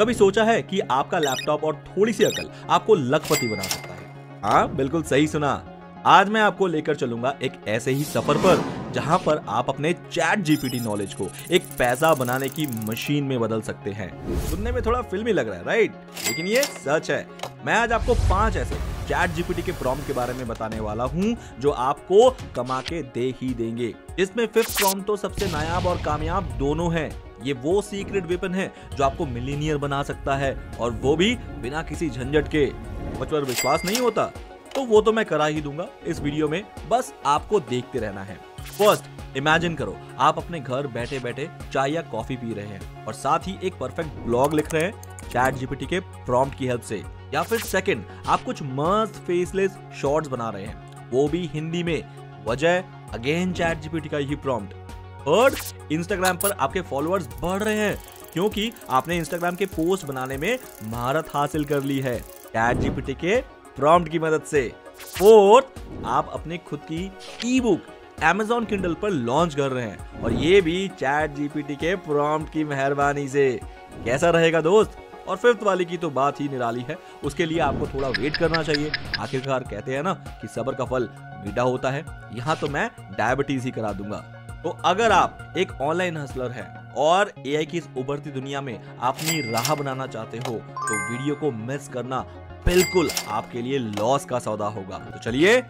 कभी सोचा है कि आपका लैपटॉप और थोड़ी सी अकल आपको लखपति बना सकता है? हाँ, बिल्कुल सही सुना। आज मैं आपको लेकर चलूंगा एक ऐसे ही सफर पर जहां पर आप अपने चैट जीपीटी नॉलेज को एक पैसा बनाने की मशीन में बदल सकते हैं। सुनने में थोड़ा फिल्मी लग रहा है, राइट? लेकिन ये सच है। मैं आज आपको 5 ऐसे चैट जीपीटी के प्रॉम्प्ट के बारे में बताने वाला हूँ जो आपको कमा के दे ही देंगे। इसमें 5th प्रॉम्प्ट तो सबसे नायाब और कामयाब दोनों है। ये वो सीक्रेट वेपन है जो आपको मिलीनियर बना सकता है, और वो भी बिना किसी झंझट के। मुझ पर विश्वास नहीं होता तो वो तो मैं करा ही दूंगा इस वीडियो में, बस आपको देखते रहना है। फर्स्ट, इमेजिन करो आप अपने घर बैठे बैठे चाय या कॉफी पी रहे हैं और साथ ही एक परफेक्ट ब्लॉग लिख रहे हैं चैट जीपीटी के प्रॉम्प्ट की हेल्प से। या फिर सेकंड, आप कुछ मस्त फेसलेस शॉर्ट्स बना रहे हैं, वो भी हिंदी में। वजह, अगेन चैट जीपीटी का ही प्रॉम्प्ट। थर्ड, इंस्टाग्राम पर आपके फॉलोअर्स बढ़ रहे हैं क्योंकि आपने इंस्टाग्राम के पोस्ट बनाने में महारत हासिल कर ली है चैट जीपीटी के प्रॉम्प्ट की मदद से। फोर्थ, आप अपने खुद की ई-बुक Amazon Kindle पर लॉन्च कर रहे हैं, और ये भी चैट जीपीटी के प्रॉम्प्ट की मेहरबानी से। कैसा रहेगा दोस्त? और फिफ्थ वाले की तो बात ही निराली है, उसके लिए आपको थोड़ा वेट करना चाहिए। आखिरकार कहते हैं ना कि सब्र का फल मीठा होता है, यहाँ तो मैं डायबिटीज ही करा दूंगा। तो अगर आप एक ऑनलाइन हसलर हैं और एआई की इस उभरती दुनिया में अपनी राह बनाना चाहते हो तो वीडियो को मिस करना बिल्कुल आपके लिए लॉस का सौदा होगा। तो चलिए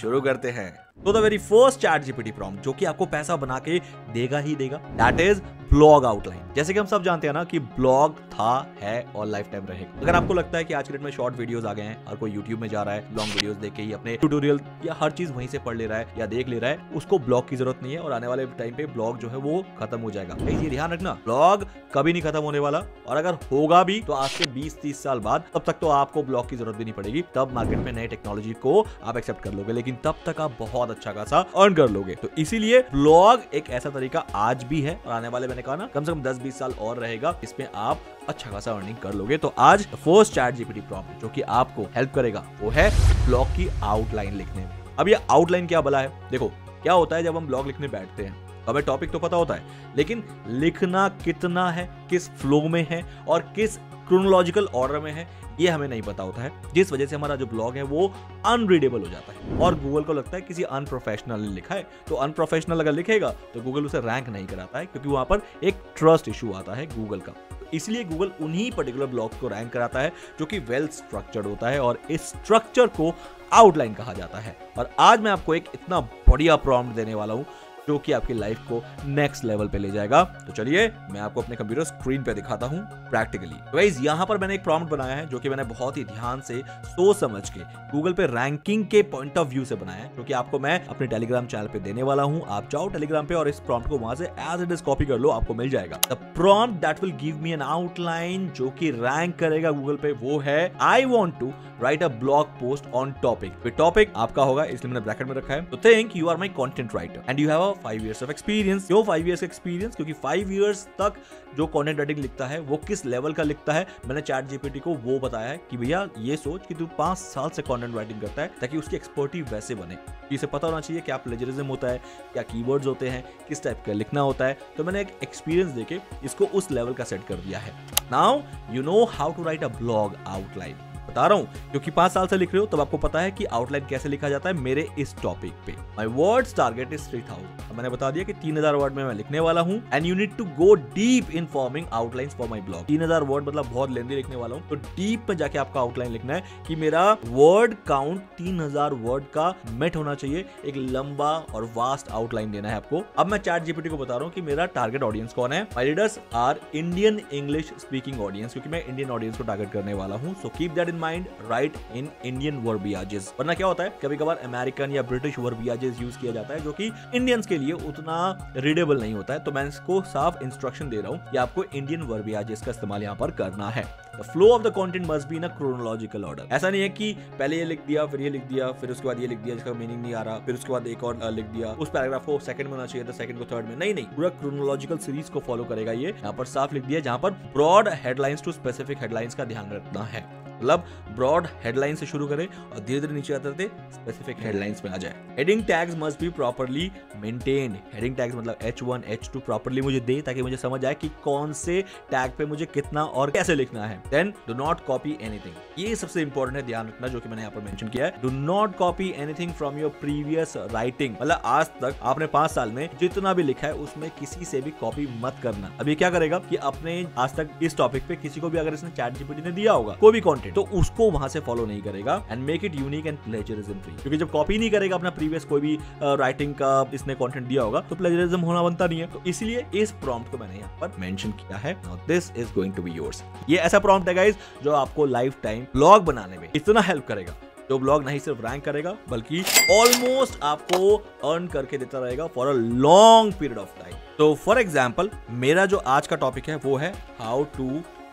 शुरू करते हैं। तो the very first chat GPT prompt जो कि आपको पैसा बना के देगा ही देगा, दैट इज ब्लॉग आउटलाइन। जैसे कि हम सब जानते हैं ना कि ब्लॉग था, है और लाइफ टाइम रहेगा। अगर आपको लगता है कि आज के डेट में शॉर्ट वीडियोस आ गए हैं, हर कोई यूट्यूब में जा रहा है, लॉन्ग वीडियोस देख के ही अपने ट्यूटोरियल या हर चीज वहीं से पढ़ ले रहा है या देख ले रहा है, उसको ब्लॉग की जरूरत नहीं है और आने वाले टाइम पे ब्लॉग जो है वो खत्म हो जाएगा। ये ध्यान रखना, ब्लॉग कभी नहीं खत्म होने वाला, और अगर होगा भी तो आज से 20-30 साल बाद। तब तक तो आपको ब्लॉग की जरूरत भी नहीं पड़ेगी, तब मार्केट में नई टेक्नोलॉजी को आप एक्सेप्ट कर लोगे, लेकिन तब तक आप बहुत अच्छा खासा अर्न कर लोगे। तो इसीलिए ब्लॉग एक ऐसा तरीका आज भी है, और आने वाले मैंने कहा ना कम से कम 10-20 साल और रहेगा, इसमें आप अच्छा खासा अर्निंग कर लोगे। तो आज फर्स्ट चैट जीपीटी प्रॉम्प्ट जो कि आपको हेल्प करेगा वो है ब्लॉग की आउटलाइन लिखने में। अब ये आउटलाइन क्या भला है? देखो क्या होता है जब हम ब्लॉग लिखने बैठते हैं, हमें टॉपिक तो पता होता है, लेकिन लिखना कितना है, किस फ्लो में है और किस क्रोनोलॉजिकल ऑर्डर में है, ये हमें नहीं पता होता है, जिस वजह से हमारा जो ब्लॉग है वो अनरीडेबल हो जाता है। और गूगल को लगता है किसी अनप्रोफेशनल ने लिखा है, तो अनप्रोफेशनल अगर लिखेगा तो गूगल उसे रैंक नहीं कराता है, क्योंकि वहां पर एक ट्रस्ट इशू आता है गूगल का। इसलिए गूगल उन्हीं पर्टिकुलर ब्लॉग को रैंक कराता है जो कि वेल स्ट्रक्चर्ड होता है, और इस स्ट्रक्चर को आउटलाइन कहा जाता है। और आज मैं आपको एक इतना बढ़िया प्रॉम्प्ट देने वाला हूँ जो कि आपकी लाइफ को नेक्स्ट लेवल पे ले जाएगा। तो चलिए मैं आपको अपने कंप्यूटर स्क्रीन पे दिखाता हूँ प्रैक्टिकली। गाइस, यहाँ पर मैंने एक प्रॉम्प्ट बनाया है जो कि मैंने बहुत ही ध्यान से सोच समझ के गूगल पे रैंकिंग के पॉइंट ऑफ व्यू से बनाया है, जो कि आपको मैं अपने टेलीग्राम चैनल पे देने वाला हूँ। आप जाओ टेलीग्राम पे और इस प्रॉम्प्ट को वहां से एज इट इज कॉपी कर लो, आपको मिल जाएगा। The prompt that will give me an outline जो कि रैंक करेगा गूगल पे वो है I want to write a blog post on topic. Topic आपका होगा इसलिए मैंने ब्रैकेट में रखा है। तो think you are my content writer and you have 5 years of experience। क्यों 5 years experience? क्योंकि 5 years तक जो कंटेंट राइटिंग लिखता है वो किस लेवल का लिखता है, मैंने चैट जीपीटी को वो बताया है कि भैया ये सोच कि तू 5 साल से कंटेंट राइटिंग करता है, ताकि उसकी एक्सपर्टी वैसे बने। इसे पता होना चाहिए क्या प्लेजरिज्म होता है, क्या कीवर्ड्स होते हैं, किस टाइप का लिखना होता है। तो मैंने एक एक्सपीरियंस देके इसको उस लेवल का सेट कर दिया है। Now you know how to write a blog outline. बता रहा हूं क्योंकि 5 साल से लिख रहे हो तब आपको पता है कि आउटलाइन कैसे लिखा जाता है मेरे इस टॉपिक पे। My words target is 3000। मैंने बता दिया कि 3000 वर्ड में मैं लिखने वाला हूं, and you need to go deep in forming outlines for my blog. 3000 word मतलब बहुत लेंथी लिखने वाला हूं, तो डीप में जाके आपका आउटलाइन लिखना है कि मेरा वर्ड काउंट 3000 वर्ड का मेट होना चाहिए। एक लंबा और वास्ट आउटलाइन देना है आपको। अब मैं चैट जीपीटी को बता रहा हूं कि मेरा टारगेट ऑडियंस कौन है। My readers are Indian English speaking audience, क्योंकि मैं इंडियन ऑडियंस को टारगेट करने वाला हूं। So keep that mind, right in Indian verbiages. वरना क्या होता है कभी कभार अमेरिकन या ब्रिटिश वर्बियाजेस यूज किया जाता है जो कि इंडियंस के लिए उतना रीडेबल नहीं होता है। तो मैं इसको साफ इंस्ट्रक्शन दे रहा हूं कि आपको इंडियन वर्बियाजेस का इस्तेमाल यहां पर करना है। The flow of the content must be in a chronological order. ऐसा नहीं है कि पहले ये लिख दिया, फिर ये लिख दिया, फिर उसके बाद ये लिख दिया जिसका मीनिंग नहीं आ रहा, फिर उसके बाद एक और लिख दिया, उस पैराग्राफ को सेकंड में होना चाहिए था, सेकंड को थर्ड में, नहीं, पूरा क्रोनोलॉजिकल सीरीज को फॉलो करेगा ये। यहाँ पर साफ लिख दिया, जहाँ पर broad headlines to specific headlines का ध्यान रखना है, मतलब ब्रॉड हेडलाइन से शुरू करें और धीरे धीरे नीचे आते स्पेसिफिक हेडलाइंस में आ जाए। Heading tags must be properly maintain. Heading tags मतलब H1, H2 प्रॉपर्ली मुझे दे ताकि मुझे समझ आए कि कौन से टैग पे मुझे कितना और कैसे लिखना है। Then do not copy anything, ये सबसे इंपॉर्टेंट है ध्यान रखना, जो कि मैंने यहाँ पर मेंशन किया है। Do not copy anything from your previous writing, मतलब आज तक आपने 5 साल में जितना भी लिखा है उसमें किसी से भी कॉपी मत करना। अब ये क्या करेगा कि अपने आज तक इस टॉपिक पे किसी को भी अगर इसने ChatGPT ने दिया होगा कोई भी कॉन्टेंट, तो उसको वहां से फॉलो नहीं करेगा। And make it unique and plagiarism free, क्योंकि जब कॉपी नहीं करेगा अपना प्रीवियस कोई भी राइटिंग का इसने कंटेंट दिया होगा तो प्लेजरिज्म होना बनता नहीं है। तो इसलिए इस प्रॉम्प्ट को मैंने यहाँ पर मेंशन किया है। Now this is going to be yours. ये ऐसा प्रॉम्प्ट है गाइस जो आपको लाइफ टाइम ब्लॉग बनाने में इतना हेल्प करेगा, जो ब्लॉग नहीं सिर्फ रैंक करेगा बल्कि ऑलमोस्ट आपको अर्न करके देता रहेगा for a long period of time. तो फॉर एग्जाम्पल मेरा जो आज का टॉपिक है वो है हाउ टू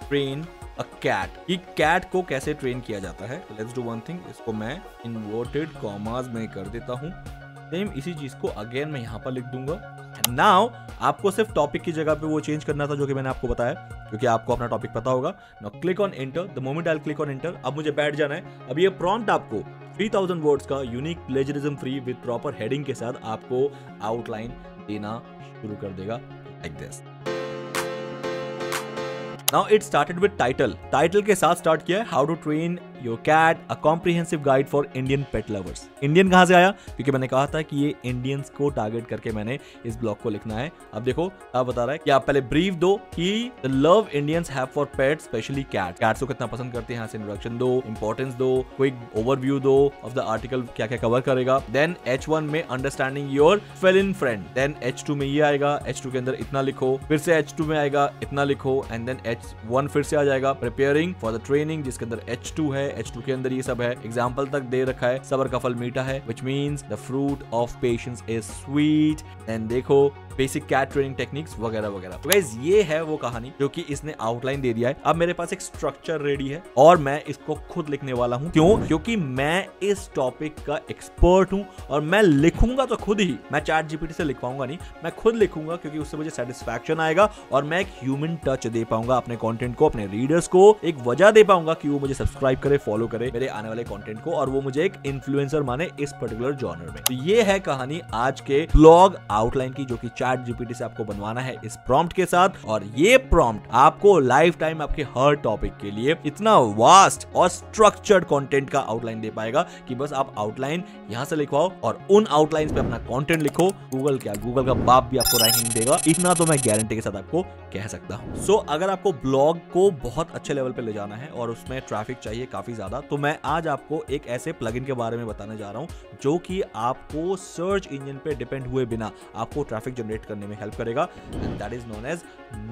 ट्रेन कैट, ये कैट को कैसे ट्रेन किया जाता है। लेट्स डू वन थिंग, इसको मैं इन्वर्टेड कॉमास में कर देता हूँ, सेम इसी चीज को अगेन मैं यहाँ पर लिख दूंगा। नाउ आपको सिर्फ टॉपिक की जगह पे वो चेंज करना था जो कि मैंने आपको बताया, क्योंकि आपको अपना टॉपिक पता होगा। Now click on enter, the moment I click on enter अब मुझे बैठ जाना है। अब ये प्रॉम्प्ट आपको 3000 वर्ड्स का unique plagiarism free with proper heading के साथ आपको आउटलाइन देना शुरू कर देगा, like this. Now it started with title. Title के साथ start किया है How to Train Your Cat, a comprehensive guide for Indian pet lovers. Indian कहाँ से आया? क्योंकि मैंने कहा था कि ये Indians को टारगेट करके मैंने इस ब्लॉग को लिखना है। अब देखो आप बता रहा है कि आप पहले ब्रीफ दो कि the love Indians have for pets, especially cats. Cats को कितना पसंद करते हैं, यहाँ से इंट्रोडक्शन दो, इंपॉर्टेंस दो, क्विक ओवरव्यू दो ऑफ द आर्टिकल क्या क्या कवर करेगा। देन H1 में understanding your feline friend, then H2 में ये आएगा, H2 के अंदर इतना लिखो, फिर से H2 में आएगा इतना लिखो, एंड देन H1 फिर से आ जाएगा प्रिपेयरिंग फॉर द ट्रेनिंग, जिसके अंदर H2 है, H2 के अंदर ये सब है, एग्जाम्पल तक दे रखा है, सबर का फल मीठा है which means the fruit of patience is sweet, and देखो बेसिक कैट ट्रेनिंग टेक्निक्स वगैरह वगैरह। तो गाइस ये है वो कहानी जो कि इसने आउटलाइन दे दिया है। अब मेरे पास एक स्ट्रक्चर रेडी है और मैं इसको खुद लिखने वाला हूँ। क्यों? क्योंकि मैं इस टॉपिक का एक्सपर्ट हूँ और मैं लिखूंगा तो खुद ही, मैं ChatGPT से लिखवाऊंगा नहीं, मैं खुद लिखूंगा, क्योंकि उससे मुझे सेटिस्फैक्शन आएगा और मैं एक ह्यूमन टच दे पाऊंगा अपने कॉन्टेंट को, अपने रीडर्स को एक वजह दे पाऊंगा कि वो मुझे सब्सक्राइब करे, फॉलो करे मेरे आने वाले कॉन्टेंट को, और वो मुझे एक इन्फ्लुएंसर माने इस पर्टिकुलर जॉनर में। तो ये है कहानी आज के ब्लॉग आउटलाइन की, जो कि ChatGPT से आपको बनवाना है इस प्रॉम्प्ट के साथ। और ये प्रॉम्प्ट आपको लाइफ टाइम आपके हर टॉपिक के लिए इतना वास्ट और स्ट्रक्चर्ड कंटेंट का आउटलाइन दे पाएगा कि बस आप आउटलाइन यहां से लिखवाओ और उन आउटलाइंस पे अपना कंटेंट लिखो। गूगल का बाप भी आपको रैंकिंग देगा, इतना तो मैं गारंटी के साथ आपको कह सकता हूँ। सो अगर आपको ब्लॉग को बहुत अच्छे लेवल पे ले जाना है और उसमें ट्रैफिक चाहिए काफी ज्यादा, तो मैं आज आपको एक ऐसे प्लगइन के बारे में बताने जा रहा हूँ जो कि आपको सर्च इंजन पे डिपेंड हुए बिना आपको ट्रैफिक जनरेट करने में हेल्प करेगा, and that is known as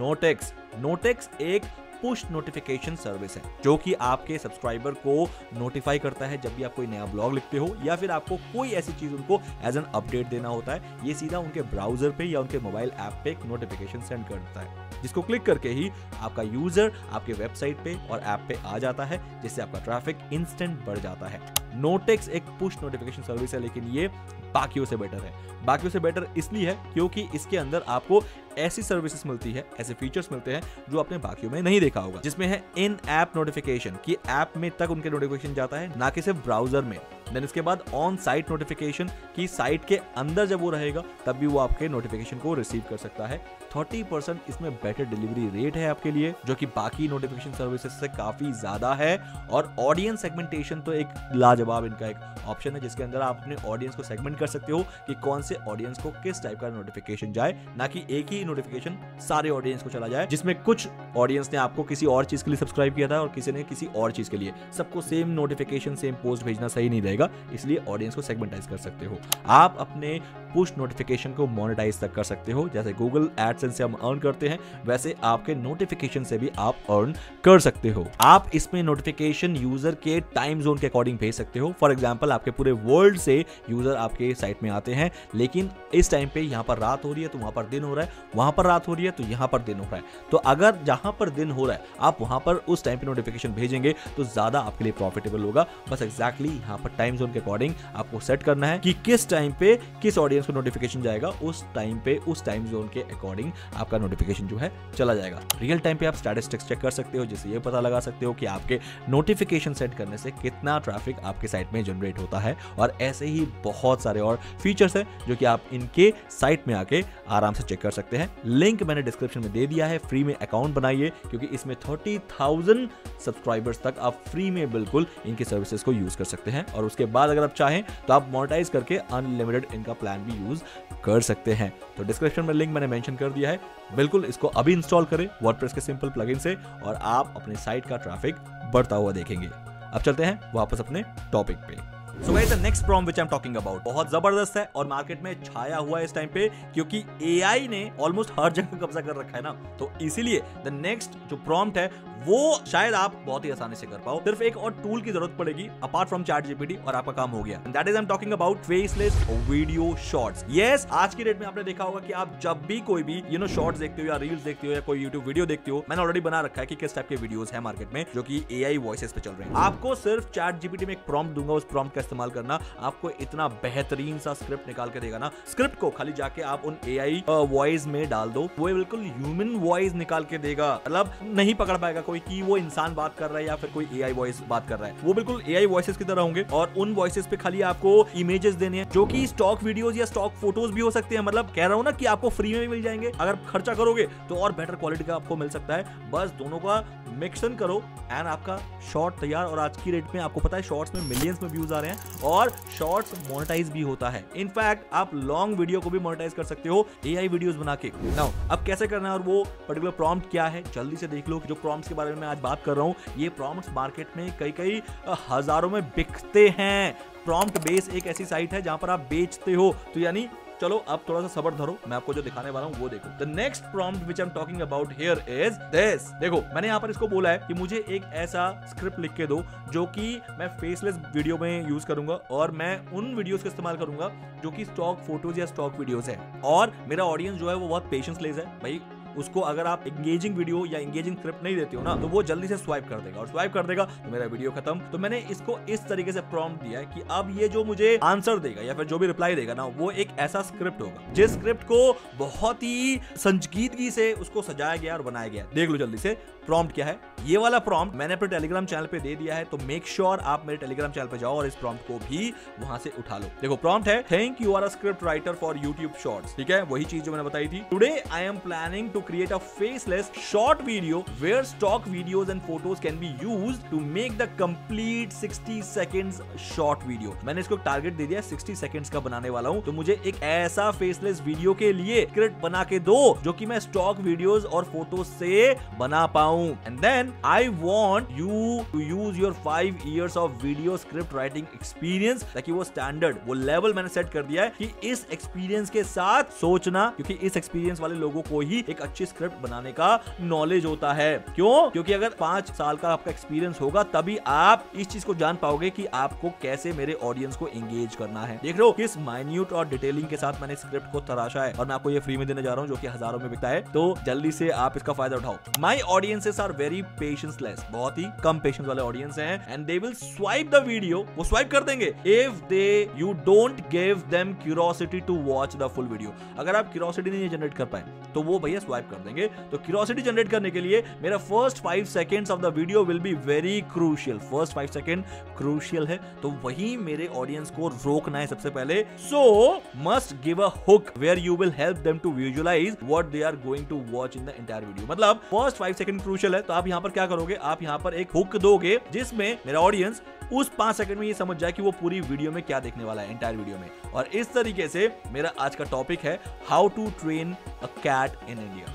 Notix। Notix एक पुश नोटिफिकेशन सर्विस है जो कि आपके सब्सक्राइबर को नोटिफाई करता है जब भी आप कोई नया ब्लॉग लिखते हो या फिर आपको कोई ऐसी चीज उनको एज एन अपडेट देना होता है, ये सीधा उनके ब्राउजर पे या उनके मोबाइल ऐप पे एक नोटिफिकेशन सेंड करता है, जिसको क्लिक करके ही आपका यूजर आपके वेबसाइट पे और ऐप पे आ जाता है, जिससे आपका ट्रैफिक इंस्टेंट बढ़ जाता है। Notix एक पुश नोटिफिकेशन सर्विस है, लेकिन ये बाकियों से बेटर है। बाकियों से बेटर इसलिए है क्योंकि इसके अंदर आपको ऐसी सर्विसेज मिलती है, ऐसे फीचर्स मिलते हैं जो आपने बाकियों में नहीं देखा होगा, जिसमें है इन ऐप नोटिफिकेशन, कि ऐप में तक उनके नोटिफिकेशन जाता है, ना कि सिर्फ ब्राउजर में। देन इसके बाद ऑन साइट नोटिफिकेशन, की साइट के अंदर जब वो रहेगा तब भी वो आपके नोटिफिकेशन को रिसीव कर सकता है। 30% इसमें बेटर डिलीवरी रेट है आपके लिए, जो कि बाकी नोटिफिकेशन सर्विसेज से काफी ज्यादा है। और ऑडियंस सेगमेंटेशन तो एक लाजवाब इनका एक ऑप्शन है, जिसके अंदर आप अपने ऑडियंस को सेगमेंट कर सकते हो कि कौन से ऑडियंस को किस टाइप का नोटिफिकेशन जाए, ना कि एक ही नोटिफिकेशन सारे ऑडियंस को चला जाए, जिसमें कुछ ऑडियंस ने आपको किसी और चीज के लिए सब्सक्राइब किया था और किसी ने किसी और चीज के लिए। सबको सेम नोटिफिकेशन, सेम पोस्ट भेजना सही नहीं रहेगा। जाएगा, इसलिए ऑडियंस को सेगमेंटाइज कर सकते हो। आप अपने पुश नोटिफिकेशन को मोनेटाइज तक कर सकते हो, जैसे गूगल एडसेंस से हम अर्न करते हैं वैसे आपके नोटिफिकेशन से भी आप अर्न कर सकते हो। आप इसमें नोटिफिकेशन यूजर के टाइम जोन के अकॉर्डिंग भेज सकते हो। फॉर एग्जाम्पल आपके पूरे वर्ल्ड से यूजर आपके साइट में आते हैं, लेकिन इस टाइम पे यहाँ पर रात हो रही है तो वहाँ पर दिन हो रहा है, वहाँ पर रात हो रही है तो यहाँ पर दिन हो रहा है। तो अगर जहाँ पर दिन हो रहा है आप वहाँ पर उस टाइम पे नोटिफिकेशन भेजेंगे तो ज़्यादा आपके लिए प्रॉफिटेबल होगा। बस एग्जैक्टली यहाँ पर टाइम जोन के अकॉर्डिंग आपको सेट करना है कि किस टाइम पे किस ऑडियंस को नोटिफिकेशन जाएगा, उस टाइम पे उस टाइम जोन के अकॉर्डिंग आपका नोटिफिकेशन जो है चला जाएगा। रियल टाइम पे आप स्टैटिस्टिक्स चेक कर सकते हो, जिससे ये पता लगा सकते हो कि आपके नोटिफिकेशन सेट करने से कितना ट्रैफिक आपके साइट में जनरेट होता है। और ऐसे ही बहुत सारे और फीचर्स हैं जो कि आप इनके साइट में आके आराम से चेक कर सकते हैं। लिंक मैंने डिस्क्रिप्शन में दे दिया है। फ्री में अकाउंट बनाइए क्योंकि इसमें 30,000 सब्सक्राइबर्स तक आप फ्री में बिल्कुल इनकी सर्विसेज को यूज कर सकते हैं। और उसके बाद अगर आप चाहें तो आप मोनेटाइज करके अनलिमिटेड इनका प्लान भी यूज कर सकते हैं। तो डिस्क्रिप्शन में लिंक मैंने मेंशन कर दिया है, बिल्कुल इसको अभी इंस्टॉल करें वर्डप्रेस के सिंपल प्लगइन से और आप अपने साइट का ट्रैफिक बढ़ता हुआ देखेंगे। अब चलते हैं वापस अपने टॉपिक पे। So guys, the next prompt which I'm talking about बहुत जबरदस्त है और मार्केट में छाया हुआ है इस टाइम पे, क्योंकि AI ने ऑलमोस्ट हर जगह कब्जा कर रखा है ना, तो इसीलिए the next जो prompt है वो शायद आप बहुत ही आसानी से कर पाओ। सिर्फ एक और टूल की जरूरत पड़ेगी अपार्ट फ्रॉम ChatGPT और आपका काम हो गया। And that is I'm talking about faceless video shorts. Yes, आज की डेट में आपने देखा होगा कि आप जब भी कोई भी शॉर्ट्स देखते हो या रील्स देखते हो या कोई यूट्यूब वीडियो देखते हो, मैंने ऑलरेडी बना रखा है कि किस टाइप के वीडियोस है मार्केट में जो कि AI वॉइसेस पे चल रहे हैं। आपको सिर्फ ChatGPT में एक प्रॉम्प्ट दूंगा, उस प्रॉम्प्ट इस्तेमाल करना, आपको इतना बेहतरीन सा स्क्रिप्ट निकाल के देगा ना, स्क्रिप्ट को खाली जाके आप उन एआई वॉइस में डाल दो, वो बिल्कुल ह्यूमन वॉइस निकाल के देगा। मतलब नहीं पकड़ पाएगा कोई कि वो इंसान बात कर रहा है या फिर कोई एआई वॉइस बात कर रहा है, वो बिल्कुल एआई वॉइसेस की तरह होंगे। और उन वॉइसेस पे खाली आपको इमेजेस देने हैं जो कि स्टॉक वीडियोस या स्टॉक फोटोज भी हो सकते हैं। मतलब कह रहा हूं ना कि आपको फ्री में भी मिल जाएंगे, अगर खर्चा करोगे तो और बेटर क्वालिटी का आपको मिल सकता है। बस दोनों का मिक्सन करो एंड आपका शॉर्ट तैयार। और आज की डेट में आपको पता है शॉर्ट्स में मिलियंस में व्यूज आ रहे हैं और शॉर्ट्स मोनेटाइज भी होता है। इनफैक्ट आप लॉन्ग वीडियो को भी मोनेटाइज कर सकते हो एआई वीडियोस बना के। नाउ अब कैसे करना है और वो पर्टिकुलर प्रॉम्प्ट क्या है जल्दी से देख लो। जो प्रॉम्प्ट्स के बारे में मैं आज बात कर रहा हूं, ये प्रॉम्प्ट्स मार्केट में कई हजारों में बिकते हैं। प्रॉम्प्ट बेस एक ऐसी साइट है जहां पर आप बेचते हो, तो यानी चलो आप थोड़ा सा सब्र धरो, मैं आपको जो दिखाने वाला हूँ वो देखो। The next prompt which I'm talking about here is this. देखो मैंने यहाँ पर इसको बोला है कि मुझे एक ऐसा स्क्रिप्ट लिख के दो जो कि मैं फेसलेस वीडियो में यूज करूंगा और मैं उन वीडियोस का इस्तेमाल करूंगा जो कि स्टॉक फोटोज या स्टॉक वीडियोस है। और मेरा ऑडियंस जो है वो बहुत पेशेंस लेस है भाई, उसको अगर आप एंगेजिंग वीडियो या एंगेजिंग स्क्रिप्ट नहीं देते हो ना तो वो जल्दी से स्वाइप कर देगा और स्वाइप कर देगा तो मेरा वीडियो खत्म। तो मैंने इसको इस तरीके से प्रॉम्प्ट दिया है कि अब ये जो मुझे आंसर देगा या फिर जो भी रिप्लाई देगा ना, वो एक ऐसा स्क्रिप्ट होगा जिस स्क्रिप्ट को बहुत ही संजीदगी से उसको सजाया गया और बनाया गया। देख लो जल्दी से प्रॉम्प्ट क्या है। ये वाला प्रॉम्प्ट मैंने अपने टेलीग्राम चैनल पे दे दिया है, तो मेक श्योर आप मेरे टेलीग्राम चैनल पे जाओ और इस प्रॉम्प्ट को भी वहां से उठा लो। देखो प्रॉम्प्ट है, think you are a script writer for YouTube shorts. ठीक है, वही चीज जो मैंने बताई थी। Today I am planning to create a faceless short video where stock videos and photos can be used to make the complete 60 seconds short video. मैंने इसको टारगेट दे दिया 60 seconds का बनाने वाला हूँ, तो मुझे एक ऐसा faceless video के लिए स्क्रिप्ट बना के दो जो कि मैं stock videos और photos से बना पाऊँ। And then I want you to use your 5 years of video script writing experience, ताकि वो standard, वो level मैंने set कर दिया है कि इस experience के साथ सोचना, क्योंकि इस experience वाले लोगों को ही एक अच्छी स्क्रिप्ट बनाने का नॉलेज होता है। क्यों? क्योंकि अगर 5 साल का आपका एक्सपीरियंस होगा तभी आप इस चीज को जान पाओगे कि आपको कैसे मेरे ऑडियंस को एंगेज करना है। देख रहे हो किस माइन्यूट और डिटेलिंग के साथ मैंने स्क्रिप्ट को तराशा है और मैं आपको ये फ्री में देने जा रहा हूँ जो कि हजारों में बिकता है, तो जल्दी से आप इसका फायदा उठाओ। My audiences are very patience less, बहुत ही कम पेशेंस वाले ऑडियंस हैं and they will swipe the video, वो स्वाइप कर देंगे if they you don't give them curiosity to watch the full video. अगर आप क्यूरियोसिटी नहीं जनरेट कर पाए तो वो भैया स्वाइप कर देंगे। तो क्यूरियोसिटी जनरेट करने के लिए मेरा first 5 seconds of the video will be very crucial. First 5 second crucial है, तो वही मेरे ऑडियंस को रोकना है सबसे पहले। So must give a hook where you will help them to visualise what they are going to watch in the entire video. मतलब फर्स्ट 5 सेकंड क्रूशियल है, तो आप यहां पर क्या करोगे, आप यहां पर एक हुक दोगे जिसमें मेरा ऑडियंस उस 5 सेकंड में ये समझ जाए कि वो पूरी वीडियो में क्या देखने वाला है, एंटायर वीडियो में। और इस तरीके से मेरा आज का टॉपिक है how to train a cat in India.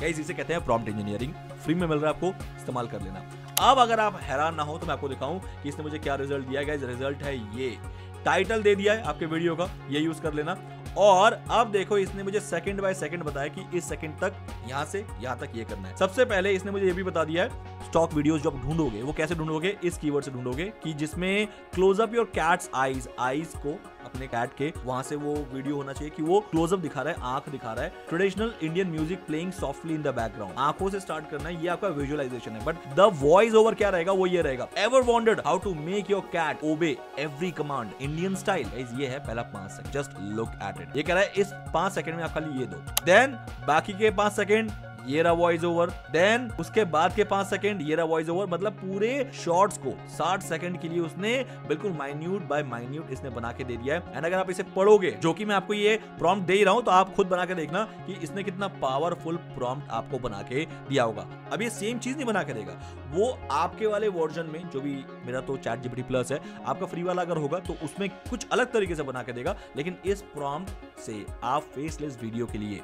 Guys इसे कहते हैं प्रॉम्प्ट इंजीनियरिंग। फ्री में मिल रहा है आपको, इस्तेमाल कर लेना। अब अगर आप हैरान ना हो तो मैं आपको दिखाऊं कि इसने मुझे क्या रिजल्ट दिया है। गाइस रिजल्ट है ये, टाइटल दे दिया है आपके वीडियो का, ये यूज कर लेना। और अब देखो इसने मुझे सेकंड बाय सेकंड बताया कि इस सेकंड तक यहाँ से यहाँ तक ये करना है। सबसे पहले इसने मुझे ये भी बता दिया है स्टॉक वीडियोस जो आप ढूंढोगे वो कैसे ढूंढोगे, इस कीवर्ड से ढूंढोगे कि जिसमें close up your cat's eyes, eyes को अपने कैट के वहां से वो वीडियो होना चाहिए कि वो क्लोजअप दिखा रहा है, आंख दिखा रहा है। Traditional Indian music playing softly in the background, आंखों से स्टार्ट करना है, ये आपका विजुअलाइजेशन है। बट द वॉइस ओवर क्या रहेगा वो ये रहेगा, ever wondered how to make your cat obey every command Indian style. ये है पहला 5 second, just look at it. ये कह रहा है इस 5 सेकंड में आप खाली ये दो, देन बाकी के 5 सेकंड ये रहा वॉइस ओवर, देन उसके बाद के 5 सेकंड ये रहा वॉइस ओवर। मतलब पूरे शॉर्ट्स को 60 सेकंड के लिए उसने बिल्कुल माइन्यूट बाय माइन्यूट इसने बना के दे दिया है। एंड अगर आप इसे पढ़ोगे, जो कि मैं आपको ये प्रॉम्प्ट दे ही रहा हूं, तो आप खुद बना के देखना कि इसने कितना पावरफुल प्रॉम्प्ट आपको बना के दिया होगा। अब ये सेम चीज नहीं बना के देगा, वो आपके वाले वर्जन में, जो भी मेरा तो ChatGPT प्लस है, आपका फ्री वाला अगर होगा तो उसमें कुछ अलग तरीके से बना के देगा। लेकिन इस प्रॉम्प्ट से आप फेसलेस वीडियो के लिए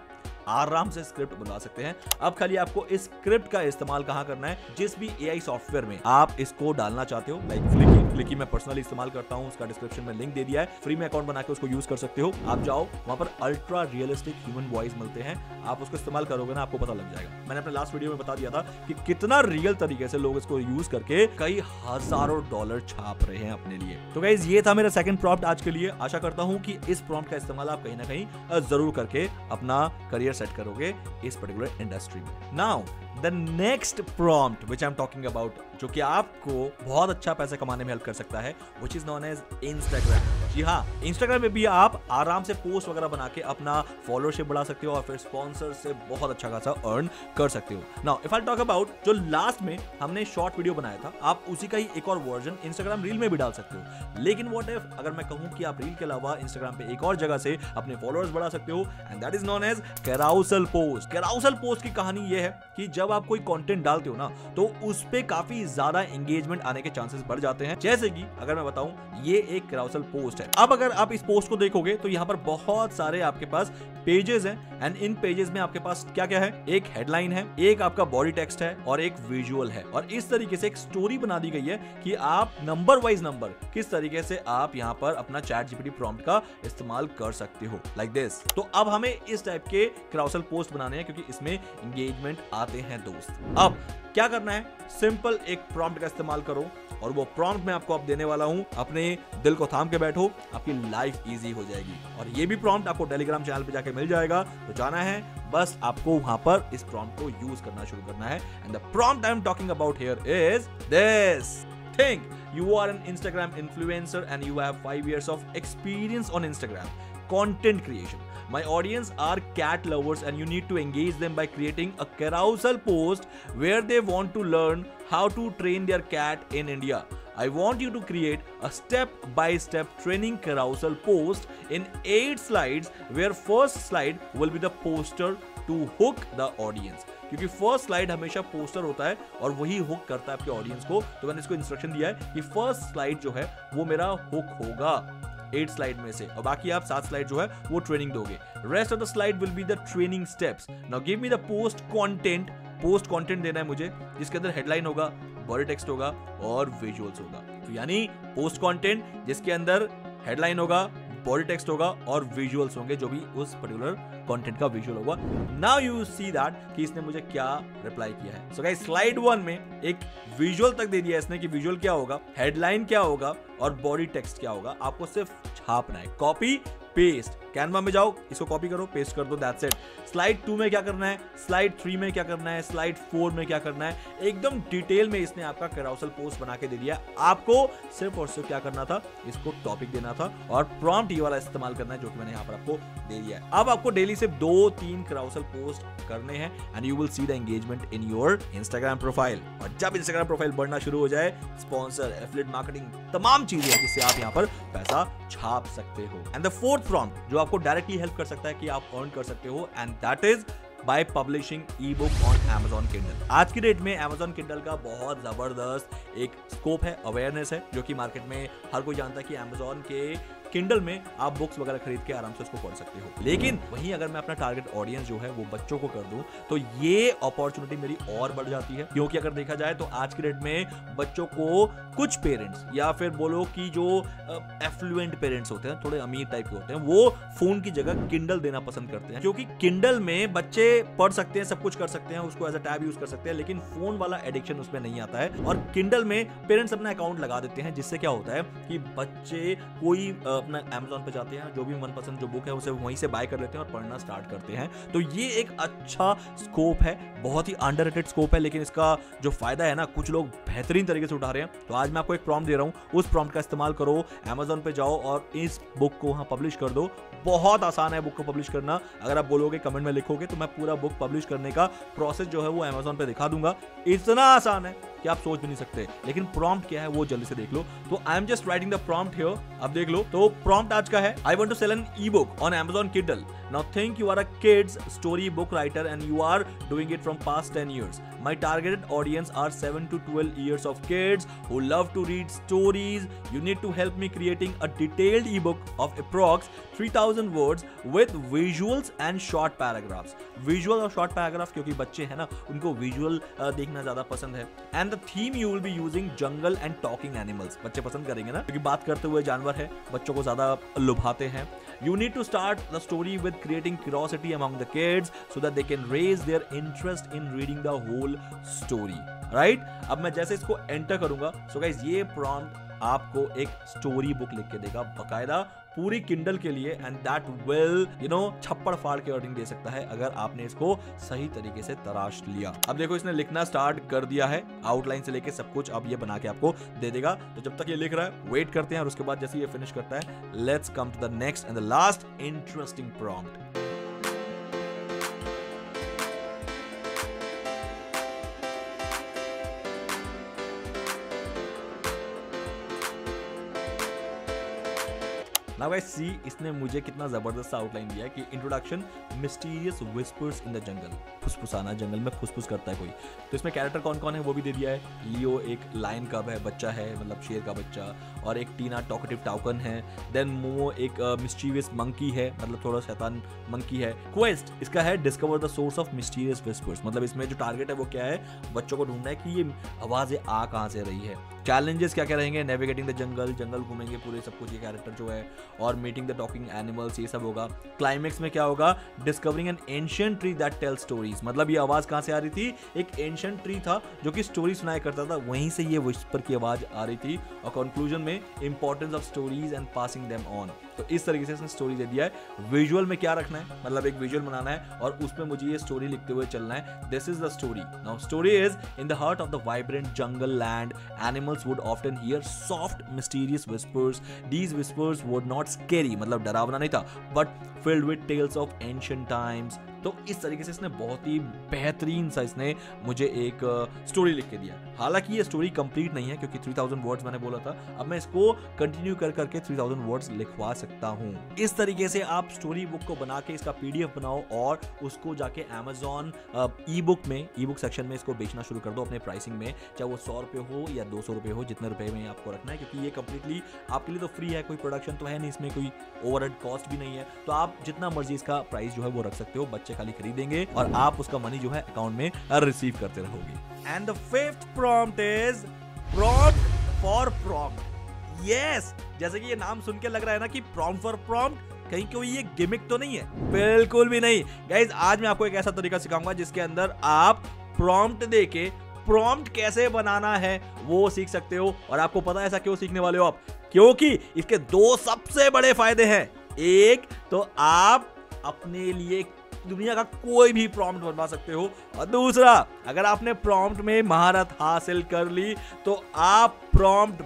आराम से स्क्रिप्ट बना सकते हैं। अब खाली आपको इस स्क्रिप्ट का इस्तेमाल कहां करना है, जिस भी एआई सॉफ्टवेयर में आप इसको डालना चाहते हो, लाइक फ्लिकी। फ्लिकी मैं पर्सनली इस्तेमाल करता हूं, उसका डिस्क्रिप्शन में लिंक दे दिया है, फ्री में अकाउंट बना के उसको यूज कर सकते हो। आप जाओ, वहां पर अल्ट्रा रियलिस्टिक ह्यूमन वॉइस मिलते हैं, आप उसको इस्तेमाल करोगे ना, आपको पता लग जाएगा। मैंने अपने लास्ट वीडियो में बता दिया था कि कितना रियल तरीके से लोग इसको यूज करके कई हजारों डॉलर छाप रहे हैं अपने लिए। तो गाइस ये था मेरा सेकंड प्रॉम्प्ट आज के लिए। आशा करता हूं कि इस प्रॉम्प्ट का इस्तेमाल आप कहीं ना कहीं जरूर करके अपना करियर सेट करोगे इस पर्टिकुलर इंडस्ट्री में। Now The next prompt which I'm talking about, जो कि आपको बहुत अच्छा पैसे कमाने में हेल्प कर सकता है, which is known as Instagram. जी हाँ, Instagram में भी आप आराम से पोस्ट वगैरह बना के अपना फॉलोशिप बढ़ा सकते हो और फिर स्पॉन्सर से बहुत अच्छा खासा अर्न कर सकते हो। Now, if I talk about जो लास्ट में हमने शॉर्ट वीडियो बनाया था, आप उसी का ही एक और वर्जन Instagram रील में भी डाल सकते हो। लेकिन वॉट इफ अगर मैं कहूँ कि आप रील के अलावा Instagram पे एक और जगह से अपने फॉलोअर्स बढ़ा सकते हो, and that is known as carousel post. Carousel post की कहानी यह है कि जब आप कोई कंटेंट डालते हो ना, तो उस पे काफी ज्यादा एंगेजमेंट आने के चांसेस बढ़ जाते हैं। जैसे कि अगर मैं बताऊं, ये एक कैराउसल पोस्ट है। अब अगर आप इस पोस्ट को देखोगे तो यहाँ पर बहुत सारे आपके पास पेजेस हैं, एंड इन पेजेस में आपके पास क्या क्या है, एक हेडलाइन है, एक आपका बॉडी टेक्स्ट है और एक विजुअल है। और इस तरीके से एक स्टोरी बना दी गई है कि आप नंबर वाइज नंबर किस तरीके से आप यहाँ पर अपना ChatGPT प्रॉम्प्ट का इस्तेमाल कर सकते हो, लाइक दिस। तो अब हमें इस टाइप के कैराउसल पोस्ट बनाने हैं क्योंकि इसमें एंगेजमेंट आते हैं दोस्त। अब क्या करना है, सिंपल एक प्रॉम्प्ट का इस्तेमाल करो, और वो प्रॉम्प्ट मैं आपको अब देने वाला हूं, अपने दिल को थाम के बैठो, आपकी लाइफ इजी हो जाएगी। और ये भी प्रॉम्प्ट आपको टेलीग्राम चैनल पे जाके मिल जाएगा, तो जाना है बस आपको वहां पर इस प्रॉम्प्ट को यूज करना शुरू करना है। And the prompt I am talking about here is this. Think you are an Instagram influencer and you have 5 years of experience on Instagram content creation. My audience are cat lovers and you need to engage them by creating a carousel post where they want to learn how to train their cat in India. I want you to create a step-by-step training carousel post in 8 slides where first slide will be the poster to hook the audience. क्योंकि first slide हमेशा poster होता है और वही hook करता है आपके audience को। तो मैंने इसको इंस्ट्रक्शन दिया है कि फर्स्ट स्लाइड जो है वो मेरा हुक होगा 8 स्लाइड में से, और बाकी आप 7 स्लाइड जो है वो ट्रेनिंग दोगे। Rest of the slide will be the training steps. Now give me the post content. Post content देना है मुझे, जिसके अंदर हेडलाइन होगा, बॉडी टेक्स्ट होगा और विजुअल्स होगा। तो यानी पोस्ट कंटेंट जिसके अंदर हेडलाइन होगा, बॉडी टेक्स्ट होगा और विजुअल्स होंगे, जो भी उस पर्टिकुलर कंटेंट का विजुअल होगा। नाउ यू सी दैट कि इसने मुझे क्या रिप्लाई किया है। सो गाइस स्लाइड 1 में एक विजुअल तक दे दिया इसने कि विजुअल क्या होगा, हेडलाइन क्या होगा और बॉडी टेक्स्ट क्या होगा। आपको सिर्फ छापना है, कॉपी पेस्ट। कैनवा में जाओ, इसको कॉपी करो, पेस्ट कर दो, दैट्स इट। स्लाइड 2 में क्या करना है, स्लाइड 3 में क्या करना है, स्लाइड 4 में क्या करना है, एकदम डिटेल में इसने आपका कैराउसल पोस्ट बना के दे दिया। आपको सिर्फ और सिर्फ क्या करना था, इसको टॉपिक देना था और प्रॉम्प्ट ये वाला इस्तेमाल करना है, जो कि मैंने यहाँ पर आपको दे दिया है। अब आपको डेली सिर्फ 2-3 कैराउसल पोस्ट करने हैं and you will see the engagement in your Instagram profile. और जब इंस्टाग्राम प्रोफाइल बढ़ना शुरू हो जाए, स्पॉन्सर, एफिलिएट मार्केटिंग, तमाम चीजें हैं जिससे आप यहाँ पर पैसा छाप सकते हो। एंड द फोर्थ प्रॉम्प्ट जो आपको डायरेक्टली हेल्प कर सकता है कि आप अर्न कर सकते हो, and that is by publishing e book on Amazon Kindle। आज की डेट में Amazon Kindle का बहुत ज़बरदस्त एक स्कोप है, अवेयरनेस है, जो कि मार्केट में हर कोई जानता है कि Amazon के किंडल में आप बुक्स वगैरह खरीद के आराम से उसको पढ़ सकते हो। लेकिन वहीं अगर मैं अपना टारगेट ऑडियंस जो है वो बच्चों को कर दूं तो ये अपॉर्चुनिटी मेरी और बढ़ जाती है, क्योंकि अगर देखा जाए तो आज के डेट में बच्चों को कुछ पेरेंट्स या फिर बोलो कि जो एफ्लुएंट पेरेंट्स होते हैं, थोड़े अमीर टाइप के होते हैं, वो फोन की जगह किंडल देना पसंद करते हैं, क्योंकि किंडल में बच्चे पढ़ सकते हैं, सब कुछ कर सकते हैं, उसको एज अ टैब यूज कर सकते हैं, लेकिन फोन वाला एडिक्शन उसमें नहीं आता है। और किंडल में पेरेंट्स अपना अकाउंट लगा देते हैं, जिससे क्या होता है कि बच्चे कोई अपना अमेजॉन पे जाते हैं, जो भी मनपसंद जो बुक है उसे वहीं से बाय कर लेते हैं और पढ़ना स्टार्ट करते हैं। तो ये एक अच्छा स्कोप है, बहुत ही अंडररेटेड स्कोप है, लेकिन इसका जो फायदा है ना कुछ लोग बेहतरीन तरीके से उठा रहे हैं। तो आज मैं आपको एक प्रॉम्प्ट दे रहा हूं, उस प्रॉम्प्ट का इस्तेमाल करो, अमेजॉन पे जाओ और इस बुक को वहां पब्लिश कर दो। बहुत आसान है बुक को पब्लिश करना, अगर आप बोलोगे कमेंट में लिखोगे तो मैं पूरा बुक पब्लिश करने का प्रोसेस जो है वो अमेजॉन पे दिखा दूंगा। इतना आसान है कि आप सोच भी नहीं सकते, लेकिन प्रॉम्प्ट क्या है वो जल्दी से देख लो। तो I am just writing the prompt here, आप देख लो। तो प्रॉम्प्ट आज का है, I want to sell an e book on Amazon Kindle, now think you are a kids story book writer and you are doing it from past 10 years। My targeted audience are 7 to 12 years of kids who love to read stories. You need to help me creating a detailed ebook of approx 3000 words with visuals and short paragraphs. Visual और short paragraph क्योंकि बच्चे हैं ना उनको visual देखना ज़्यादा पसंद है। And the theme you will be using jungle and talking animals. बच्चे पसंद करेंगे ना क्योंकि बात करते हुए जानवर है, बच्चों को ज़्यादा लुभाते हैं। You need to start the story with creating curiosity among the kids so that they can raise their interest in reading the whole story. Right? अब मैं जैसे इसको एंटर करूंगा, so guys ये प्रॉम्प्ट आपको एक स्टोरी बुक लिख के देगा बकायदा पूरी किंडल के लिए, and that will you know छप्पड़ फाड़ के अर्निंग दे सकता है अगर आपने इसको सही तरीके से तराश लिया। अब देखो इसने लिखना स्टार्ट कर दिया है, आउटलाइन से लेके सब कुछ अब ये बना के आपको दे देगा। तो जब तक ये लिख रहा है वेट करते हैं, और उसके बाद जैसे ये फिनिश करता है let's come to the next and the last interesting prompt. Now guys see इसने मुझे कितना जबरदस्त आउटलाइन दिया कि introduction mysterious whispers in the jungle, फुसफुसाना, जंगल में फुसफुस करता है कोई। तो इसमें कैरेक्टर कौन कौन है वो भी दे दिया है। लियो एक लायन का है, बच्चा है, मतलब शेर का बच्चा, और एक टीना टॉकेटिव टाउकन है। देन मोमो एक मिस्टीरियस मंकी है, मतलब थोड़ा शैतान मंकी है। क्वेस्ट इसका है discover the source of mysterious whispers, मतलब इसमें जो टारगेट है वो क्या है, बच्चों को ढूंढना है कि ये आवाज़ें आ कहाँ से रही है। चैलेंजेस क्या क्या रहेंगे, नेविगेटिंग द जंगल, जंगल घूमेंगे पूरे सब कुछ, ये कैरेक्टर जो है, और मीटिंग द टॉकिंग एनिमल्स, ये सब होगा। क्लाइमेक्स में क्या होगा, discovering an ancient tree that tell stories, मतलब ये आवाज़ कहाँ से आ रही थी, एक एंशिएंट ट्री था जो कि स्टोरी सुनाया करता था, वहीं से ये विस्पर की आवाज़ आ रही थी। और कंक्लूजन में importance of stories and passing them on. तो इस तरीके से इसने स्टोरी दे दिया है। विजुअल में क्या रखना है, मतलब एक विजुअल बनाना है और उसमें मुझे ये स्टोरी लिखते हुए चलना है। This is the story, now story is in the heart of the vibrant jungle land, animals would often hear soft mysterious whispers, these whispers would not scary, मतलब डरावना नहीं था, but filled with tales of ancient times. तो इस तरीके से इसने बहुत ही बेहतरीन सा इसने मुझे एक स्टोरी लिख के दिया। हालांकि ये स्टोरी कंप्लीट नहीं है क्योंकि 3000 वर्ड्स मैंने बोला था, अब मैं इसको कंटिन्यू कर करके 3000 वर्ड्स लिखवा सकता हूँ। इस तरीके से आप स्टोरी बुक को बना के इसका पीडीएफ बनाओ और उसको जाके अमेजॉन ई बुक सेक्शन में इसको बेचना शुरू कर दो अपने प्राइसिंग में, चाहे वो 100 रुपये हो या 200 रुपये हो, जितने रुपये में आपको रखना है, क्योंकि ये कंप्लीटली आपके लिए तो फ्री है, कोई प्रोडक्शन तो है नहीं इसमें, कोई ओवरहेड कॉस्ट भी नहीं है। तो आप जितना मर्जी इसका प्राइस जो है वो रख सकते हो, बच्चे खाली खरीदेंगे और आप उसका मनी जो है अकाउंट में रिसीव करते रहोगे। And the fifth prompt is prompt for prompt. Yes, जैसे कि ये नाम सुन के लग रहा है ना कि प्रॉम्प्ट फॉर प्रॉम्प्ट, कहीं कोई ये गिमिक तो नहीं है, बिल्कुल भी नहीं। गाइज आज मैं आपको एक ऐसा तरीका सिखाऊंगा जिसके अंदर आप प्रॉम्प्ट देके प्रॉम्प्ट कैसे बनाना है वो सीख सकते हो। और आपको पता है ऐसा क्यों सीखने वाले हो आप, क्योंकि इसके दो सबसे बड़े फायदे हैं। एक तो आप अपने लिए दुनिया का कोई भी प्रॉम्प्ट बनवा सकते हो, और दूसरा अगर आपने प्रॉम्प्ट में महारत हासिल कर ली तो आप प्रॉम्प्ट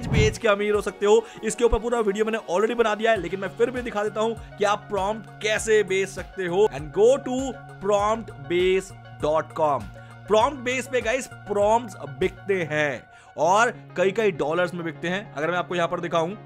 बेच के अमीर हो सकते हो। इसके ऊपर पूरा वीडियो मैंने ऑलरेडी बना दिया है, लेकिन मैं फिर भी दिखा देता हूं कि आप प्रॉम्प्ट कैसे बेच सकते हो। And go to PromptBase.com। Prompt base पे गाइस प्रॉम्प्ट्स बिकते हैं और कई कई डॉलर्स में बिकते हैं। अगर मैं आपको यहां पर दिखाऊं,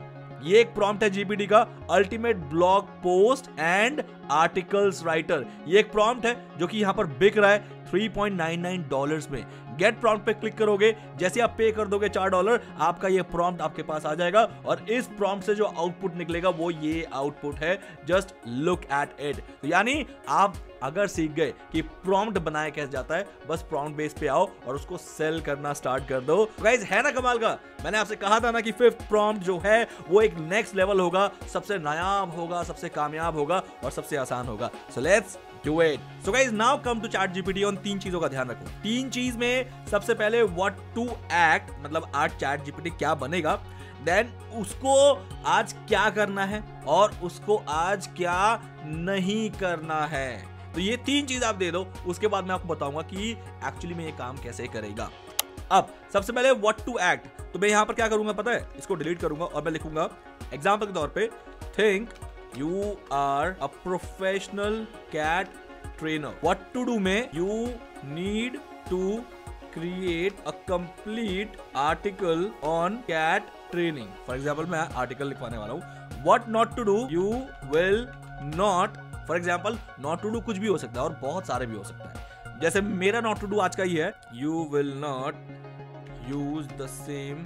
ये एक प्रॉम्प्ट है जीपीटी का, ultimate blog post and articles writer. ये एक प्रॉम्प्ट है जो कि यहाँ पर बिक रहा है $3.99 में। गेट प्रॉम्प्ट पे क्लिक करोगे, जैसे आप पे कर दोगे $4 आपका ये प्रॉम्प्ट आपके पास आ जाएगा और इस प्रॉम्प्ट से जो आउटपुट निकलेगा वो ये आउटपुट है। Just look at it. तो यानी आप अगर सीख गए कि प्रॉम्प्ट बनाया कैसे जाता है, बस प्रॉम्प्ट बेस पे आओ और उसको सेल करना स्टार्ट कर दो। गाइस है ना कमाल का, मैंने आपसे कहा था ना कि फिफ्थ प्रॉम्प्ट जो है वो एक नेक्स्ट लेवल होगा, सबसे नायाब होगा, सबसे कामयाब होगा और सबसे आसान होगा। So let's do it. So guys now come to ChatGPT on 3 चीजों का ध्यान रखो। 3 चीज में सबसे पहले व्हाट टू एक्ट, मतलब आज ChatGPT क्या बनेगा, देन उसको आज क्या करना है और उसको आज क्या नहीं करना है। तो ये 3 चीज आप दे दो, उसके बाद मैं आपको बताऊंगा कि एक्चुअली में ये काम कैसे करेगा। अब सबसे पहले व्हाट टू एक्ट, तो मैं यहां पर क्या करूंगा पता है, इसको डिलीट करूंगा और मैं लिखूंगा एग्जाम्पल के तौर पे think you are a professional cat trainer. What to do में you need to create a complete article on cat training. For example मैं आर्टिकल लिखवाने वाला हूं। What not to do, you will not, for example not to do कुछ भी हो सकता है और बहुत सारे भी हो सकता है। जैसे मेरा नॉट टू डू आज का ये है, you will not use the same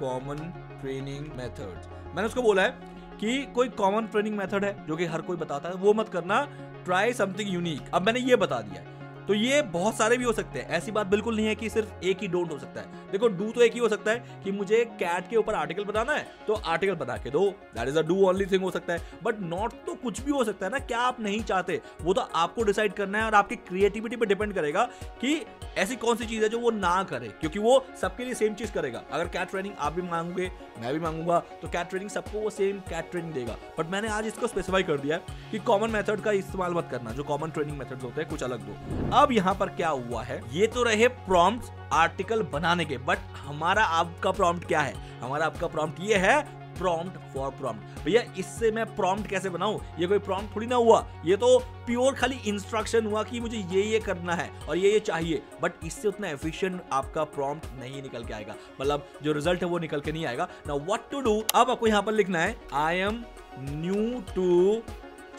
common training method. मैंने उसको बोला है कि कोई कॉमन ट्रेनिंग मेथड है जो कि हर कोई बताता है वो मत करना, ट्राई समथिंग यूनिक। अब मैंने ये बता दिया है, तो ये बहुत सारे भी हो सकते हैं। ऐसी बात बिल्कुल नहीं है कि सिर्फ एक ही डोंट हो सकता है। देखो डू तो एक ही हो सकता है कि मुझे कैट के ऊपर आर्टिकल बनाना है तो आर्टिकल बना के दो, that is a do only thing हो सकता है। बट नॉट तो कुछ भी हो सकता है ना, क्या आप नहीं चाहते, वो तो आपको डिसाइड करना है और आपकी क्रिएटिविटी पर डिपेंड करेगा कि ऐसी कौन सी चीज है जो वो ना करे, क्योंकि वो सबके लिए सेम चीज करेगा। अगर कैट ट्रेनिंग आप भी मांगोगे, मैं भी मांगूंगा, तो कैट ट्रेनिंग सबको वो सेम कैट ट्रेनिंग देगा। बट मैंने आज इसको स्पेसिफाई कर दिया है कि कॉमन मेथड का इस्तेमाल मत करना, जो कॉमन ट्रेनिंग मेथड होते हैं कुछ अलग दो। अब यहाँ पर क्या हुआ है, ये तो रहे प्रॉम्प्ट्स आर्टिकल बनाने के, बट हमारा आपका प्रॉम्प्ट क्या है, हमारा आपका प्रॉम्प्ट ये है प्रॉम्प्ट फॉर प्रॉम्प्ट। भैया इससे मैं प्रॉम्प्ट कैसे बनाऊं, ये कोई प्रॉम्प्ट थोड़ी ना हुआ, ये तो प्योर खाली इंस्ट्रक्शन हुआ कि मुझे ये करना है और ये चाहिए। बट इससे उतना एफिशिएंट आपका प्रॉम्प्ट नहीं निकल के आएगा, मतलब जो रिजल्ट है वो निकल के नहीं आएगा। नाउ व्हाट टू डू, अब आपको यहाँ पर लिखना है I am new to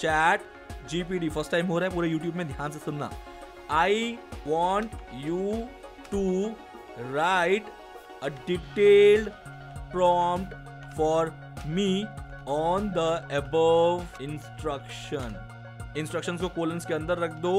ChatGPT। First time हो रहा है, पूरे यूट्यूब में ध्यान से सुनना। I want you to write a detailed prompt for me on the above instruction. Instructions को colons के अंदर रख दो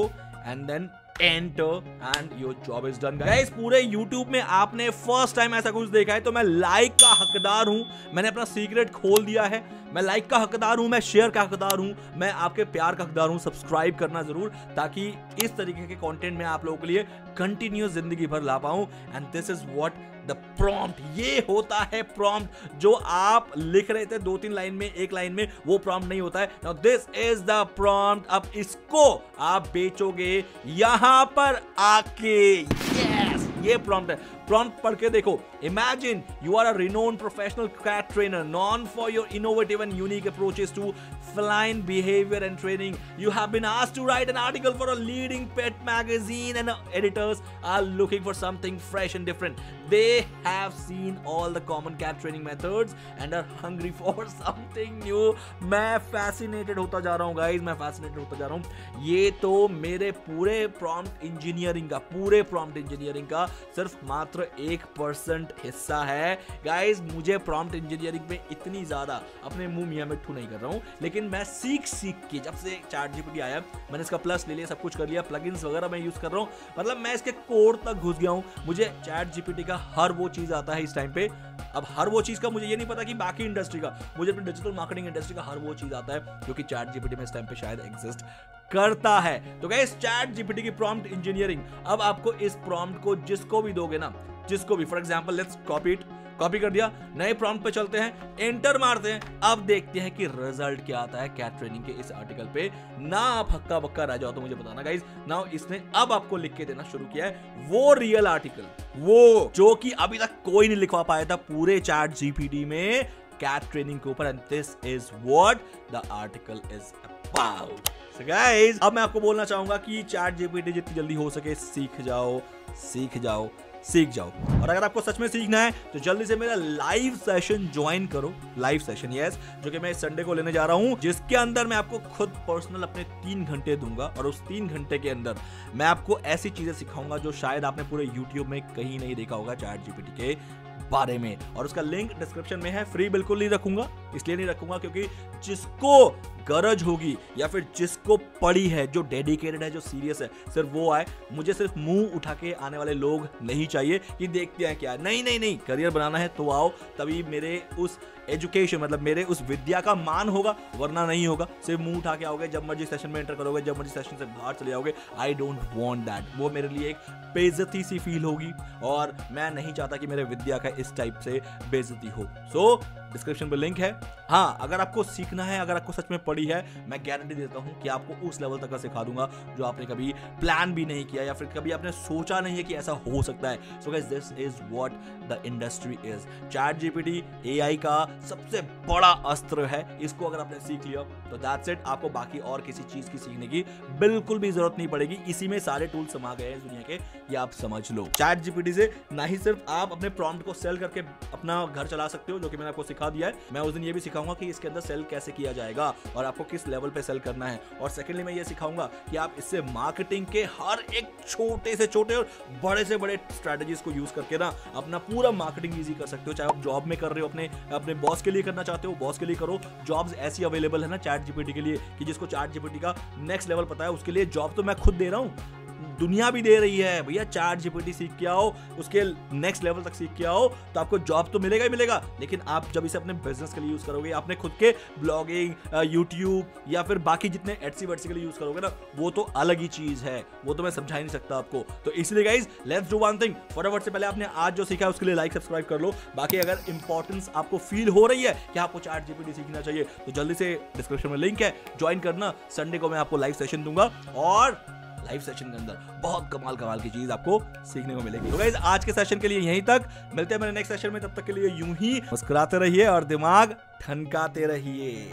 and then Enter and your job is done guys। पूरे YouTube में आपने फर्स्ट टाइम ऐसा कुछ देखा है तो मैं लाइक का हकदार हूं। मैंने अपना सीक्रेट खोल दिया है, मैं लाइक का हकदार हूं, मैं शेयर का हकदार हूं, मैं आपके प्यार का हकदार हूं। सब्सक्राइब करना जरूर, ताकि इस तरीके के कंटेंट में आप लोगों के लिए कंटिन्यूस जिंदगी भर ला पाऊं। And this is what the prompt, ये होता है प्रॉम्प्ट। जो आप लिख रहे थे 2-3 लाइन में, 1 लाइन में, वो प्रॉम्प्ट नहीं होता है। Now this is the prompt. अब इसको आप बेचोगे यहां पर आके। यस, ये प्रॉम्प्ट है। प्रॉम्प्ट पढ़ के देखो। Imagine you are a renowned professional cat trainer known for your innovative and unique approaches to feline behavior and training. You have been asked to write an article for a leading pet magazine and editors are looking for something fresh and different. They have seen all the common cat training methods and are hungry for something new. मैं fascinated होता जा रहा हूँ guys, मैं fascinated होता जा रहा हूँ। ये तो मेरे पूरे prompt engineering का, पूरे prompt engineering का सिर्फ मात्र 1% हिस्सा है guys। मुझे prompt engineering में इतनी ज़्यादा अपने मुँह मियाँ मिट्ठू नहीं कर रहा हूँ, लेकिन मैं सीख के, जब से ChatGPT आया मैंने इसका प्लस ले लिया, सब कुछ कर लिया, प्लगइन्स वगैरह मैं यूज कर रहा हूँ, मतलब मैं इसके कोर तक घुस गया हूँ। मुझे ChatGPT का हर वो चीज आता है इस टाइम पे। अब हर वो चीज का मुझे ये नहीं पता कि बाकी इंडस्ट्री का, मुझे अपनी डिजिटल मार्केटिंग इंडस्ट्री का हर वो चीज आता है जो कि ChatGPT में इस टाइम पे शायद एग्जिस्ट करता है। तो गाइस ChatGPT की प्रॉम्प्ट इंजीनियरिंग। अब आपको इस प्रॉम्प्ट को जिसको भी दोगे ना, जिसको भी, for example let's copy it, copy कर दिया, नए प्रॉम्प्ट पे चलते हैं, एंटर मारते हैं। अब देखते हैं कि रिजल्ट क्या आता है कैट ट्रेनिंग के इस आर्टिकल पे। ना आप हक्का बक्का रह जाओ तो मुझे बताना गाइस। नाउ इसने अब आपको लिख के देना शुरू किया है वो रियल आर्टिकल, वो जो कि अभी तक कोई नहीं लिखवा पाया था पूरे ChatGPT में कैट ट्रेनिंग के ऊपर। And this is what the article is about. So guys अब मैं आपको बोलना चाहूंगा कि ChatGPT जितनी जल्दी हो सके सीख जाओ, सीख जाओ, सीख जाओ। और अगर आपको सच में सीखना है तो जल्दी से मेरा लाइव सेशन ज्वाइन करो, लाइव सेशन यस, जो कि मैं इस संडे को लेने जा रहा हूँ, जिसके अंदर मैं आपको खुद पर्सनल अपने 3 घंटे दूंगा और उस 3 घंटे के अंदर मैं आपको ऐसी चीजें सिखाऊंगा जो शायद आपने पूरे यूट्यूब में कहीं नहीं देखा होगा ChatGPT के बारे में। और उसका लिंक डिस्क्रिप्शन में है। फ्री बिल्कुल नहीं रखूंगा, इसलिए नहीं रखूंगा क्योंकि जिसको गरज होगी या फिर जिसको पड़ी है, जो डेडिकेटेड है, जो सीरियस है, सिर्फ वो आए। मुझे सिर्फ मुंह उठा के आने वाले लोग नहीं चाहिए कि देखते हैं क्या। नहीं नहीं नहीं, करियर बनाना है तो आओ, तभी मेरे उस एजुकेशन मतलब मेरे उस विद्या का मान होगा, वरना नहीं होगा। सिर्फ मुंह उठा के आओगे, जब मर्जी सेशन में एंटर करोगे, जब मर्जी सेशन से बाहर चले जाओगे। I don't want that. वो मेरे लिए एक बेइज्जती सी फील होगी और मैं नहीं चाहता कि मेरे विद्या का इस टाइप से बेइज्जती हो। सो डिस्क्रिप्शन पर लिंक है। हाँ, अगर आपको सीखना है, अगर आपको सच में पड़ी है, मैं गारंटी देता हूँ कि आपको उस लेवल तक का सिखा दूंगा जो आपने कभी प्लान भी नहीं किया या फिर कभी आपने सोचा नहीं है कि ऐसा हो सकता है। So guys, this is what the industry is. ChatGPT AI का सबसे बड़ा अस्त्र है। इसको अगर आपने सीख लिया तो दैट्स इट, आपको बाकी और किसी चीज की सीखने की बिल्कुल भी जरूरत नहीं पड़ेगी। इसी में सारे टूल समा गए हैं दुनिया के, ये आप समझ लो। ChatGPT से ना ही सिर्फ आप अपने प्रॉम्प्ट को सेल करके अपना घर चला सकते हो, जो कि मैंने आपको सिखा दिया है, मैं उस दिन ये भी सिखाऊंगा कि इसके अंदर सेल कैसे किया जाएगा और आपको किस लेवल पे सेल करना है। और सेकेंडली, मैं ये सिखाऊंगा कि आप इससे मार्केटिंग के हर एक छोटे से छोटे और बड़े से बड़े स्ट्रैटेजीज को यूज करके ना अपना पूरा मार्केटिंग ईजी कर सकते हो। चाहे आप जॉब में कर रहे हो, अपने बॉस के लिए करना चाहते हो, बॉस के लिए करो। जॉब्स ऐसी अवेलेबल है ना ChatGPT के लिए कि जिसको ChatGPT का नेक्स्ट लेवल पता है, उसके लिए जॉब तो मैं खुद दे रहा हूँ, दुनिया भी दे रही है। भैया ChatGPT सीख के आओ, उसके नेक्स्ट लेवल तक सीख के आओ तो आपको जॉब तो मिलेगा ही मिलेगा। लेकिन आप जब इसे अपने बिजनेस के लिए यूज़ करोगे, अपने खुद के ब्लॉगिंग, यूट्यूब या फिर बाकी जितने एडसी वर्ड्सी के लिए यूज़ करोगे ना, वो तो अलग ही चीज़ है, वो तो मैं समझा ही नहीं सकता आपको। तो इसलिए guys, let's do one thing. फटाफट से पहले आपने आज जो सीखा है उसके लिए लाइक सब्सक्राइब कर लो। बाकी अगर इंपॉर्टेंस आपको फील हो रही है कि आपको ChatGPT सीखना चाहिए तो जल्दी से डिस्क्रिप्शन में लिंक है, ज्वाइन करना। संडे को मैं आपको लाइव सेशन दूंगा और लाइव सेशन के अंदर बहुत कमाल की चीज आपको सीखने को मिलेगी। तो गाइस, आज के सेशन के लिए यहीं तक, मिलते हैं मेरे नेक्स्ट सेशन में। तब तक के लिए यूं ही मुस्कुराते रहिए और दिमाग ठनकाते रहिए।